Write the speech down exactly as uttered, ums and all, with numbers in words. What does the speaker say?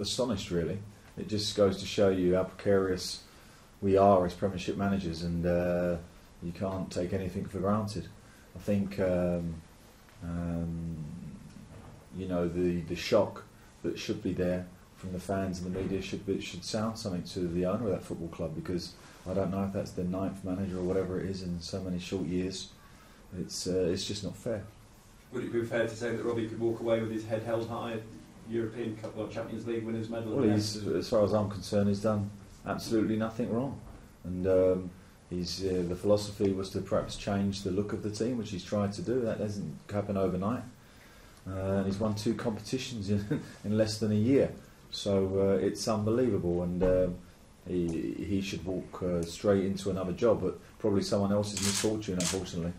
astonished, really. It just goes to show you how precarious we are as Premiership managers, and uh, you can't take anything for granted. I think um, um, you know, the the shock that should be there from the fans and the media should be, should sound something to the owner of that football club, because I don't know if that's the ninth manager or whatever it is in so many short years. It's uh, it's just not fair. Would it be fair to say that Robbie could walk away with his head held high, European Cup or Champions League winners medal? Well, he's, as far as I'm concerned, he's done absolutely nothing wrong, and um, he's uh, the philosophy was to perhaps change the look of the team, which he's tried to do. That doesn't happen overnight. Uh, and he's won two competitions in, in less than a year, so uh, it's unbelievable, and um, he he should walk uh, straight into another job, but probably someone else's misfortune, unfortunately.